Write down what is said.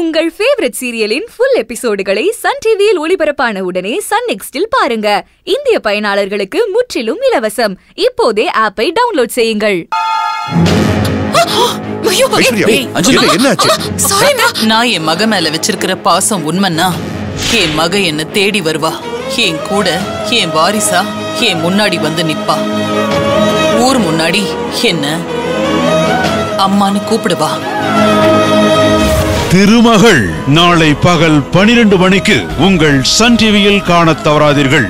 உங்கள் ஃபேவரட் சீரியலின் ஃபுல் எபிசோடுகளை சன் டிவியில் ஒளிபரப்பான உடனே சன் நெக்ஸ்டில் பாருங்க. இந்திய பயனாளர்களுக்கு முற்றிலும் இலவசம். இப்போதே ஆப்பை டவுன்லோட் செய்யுங்கள். நான் என் மக மேல வச்சிருக்கிற பாசம் உண்மைன்னா என் மக என்ன தேடி வருவா, என் கூட என் வாரிசா என் முன்னாடி வந்து நிப்பா, ஊர் முன்னாடி என்ன அம்மான்னு கூப்பிடுவா. திருமகள் நாளை பகல் 12 மணிக்கு உங்கள் சன் டிவியில் காணத் தவறாதீர்கள்.